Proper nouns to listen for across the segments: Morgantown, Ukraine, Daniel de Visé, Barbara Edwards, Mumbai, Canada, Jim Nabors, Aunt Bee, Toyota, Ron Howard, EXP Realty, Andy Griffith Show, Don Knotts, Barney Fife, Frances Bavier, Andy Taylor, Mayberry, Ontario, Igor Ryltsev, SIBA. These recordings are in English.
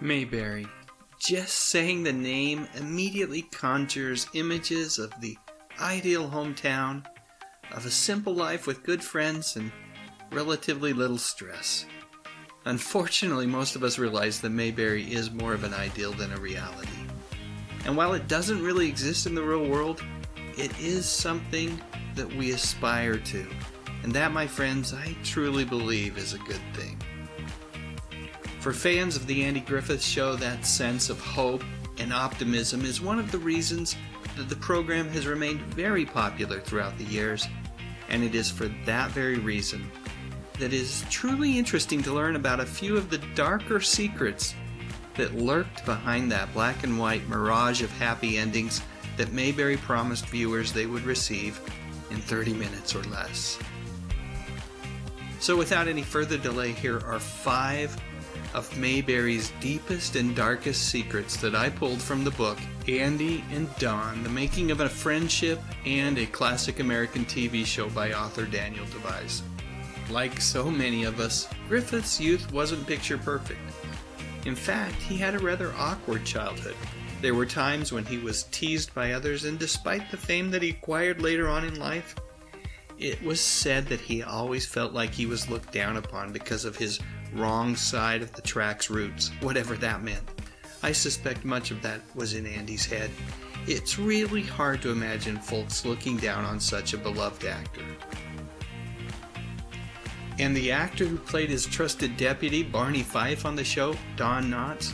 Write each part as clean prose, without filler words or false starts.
Mayberry. Just saying the name immediately conjures images of the ideal hometown, of a simple life with good friends and relatively little stress. Unfortunately, most of us realize that Mayberry is more of an ideal than a reality. And while it doesn't really exist in the real world, it is something that we aspire to. And that, my friends, I truly believe is a good thing. For fans of the Andy Griffith Show, that sense of hope and optimism is one of the reasons that the program has remained very popular throughout the years, and it is for that very reason that it is truly interesting to learn about a few of the darker secrets that lurked behind that black and white mirage of happy endings that Mayberry promised viewers they would receive in 30 minutes or less. So without any further delay, here are 5 of Mayberry's deepest and darkest secrets that I pulled from the book Andy and Don, The Making of a Friendship and a Classic American TV Show by author Daniel de Visé. Like so many of us, Griffith's youth wasn't picture perfect. In fact, he had a rather awkward childhood. There were times when he was teased by others, and despite the fame that he acquired later on in life, it was said that he always felt like he was looked down upon because of his wrong side of the track's roots, whatever that meant. I suspect much of that was in Andy's head. It's really hard to imagine folks looking down on such a beloved actor. And the actor who played his trusted deputy, Barney Fife, on the show, Don Knotts,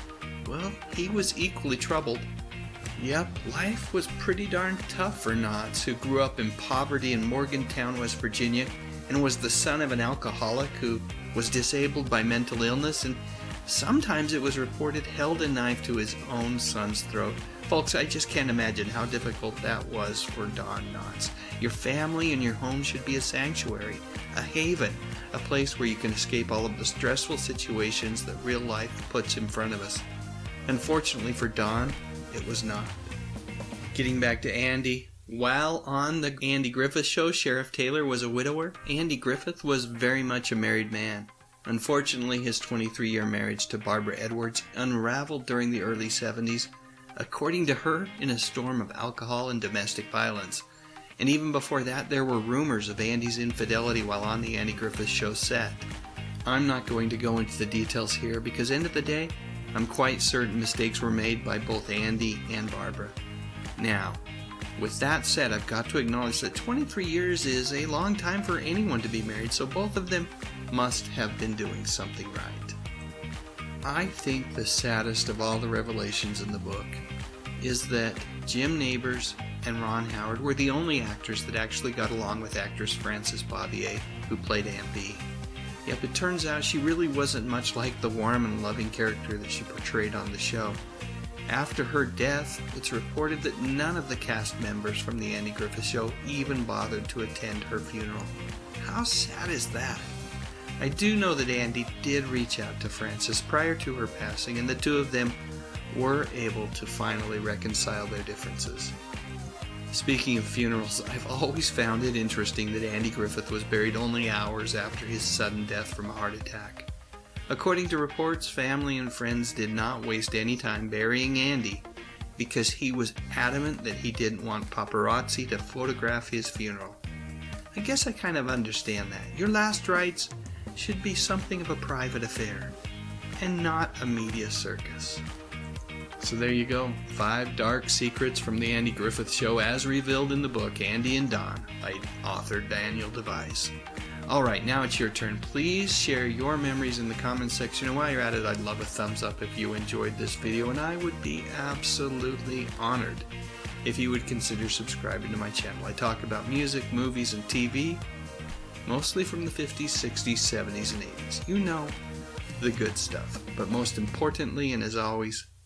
well, he was equally troubled. Yep, life was pretty darn tough for Knotts, who grew up in poverty in Morgantown, West Virginia, and was the son of an alcoholic who was disabled by mental illness, and sometimes it was reported held a knife to his own son's throat. Folks, I just can't imagine how difficult that was for Don Knotts. Your family and your home should be a sanctuary, a haven, a place where you can escape all of the stressful situations that real life puts in front of us. Unfortunately for Don, it was not. Getting back to Andy, while on the Andy Griffith Show, Sheriff Taylor was a widower. Andy Griffith was very much a married man. Unfortunately, his 23-year marriage to Barbara Edwards unraveled during the early 70s, according to her, in a storm of alcohol and domestic violence. And even before that, there were rumors of Andy's infidelity while on the Andy Griffith Show set. I'm not going to go into the details here because, end of the day, I'm quite certain mistakes were made by both Andy and Barbara. Now, with that said, I've got to acknowledge that 23 years is a long time for anyone to be married, so both of them must have been doing something right. I think the saddest of all the revelations in the book is that Jim Nabors and Ron Howard were the only actors that actually got along with actress Frances Bavier, who played Aunt Bee. Yep, it turns out she really wasn't much like the warm and loving character that she portrayed on the show. After her death, it's reported that none of the cast members from the Andy Griffith Show even bothered to attend her funeral. How sad is that? I do know that Andy did reach out to Frances prior to her passing, and the two of them were able to finally reconcile their differences. Speaking of funerals, I've always found it interesting that Andy Griffith was buried only hours after his sudden death from a heart attack. According to reports, family and friends did not waste any time burying Andy because he was adamant that he didn't want paparazzi to photograph his funeral. I guess I kind of understand that. Your last rites should be something of a private affair and not a media circus. So there you go, 5 dark secrets from the Andy Griffith Show as revealed in the book Andy and Don by author Daniel de Visé. Alright, now it's your turn. Please share your memories in the comments section, and while you're at it, I'd love a thumbs up if you enjoyed this video, and I would be absolutely honored if you would consider subscribing to my channel. I talk about music, movies, and TV, mostly from the 50s, 60s, 70s, and 80s. You know, the good stuff. But most importantly, and as always,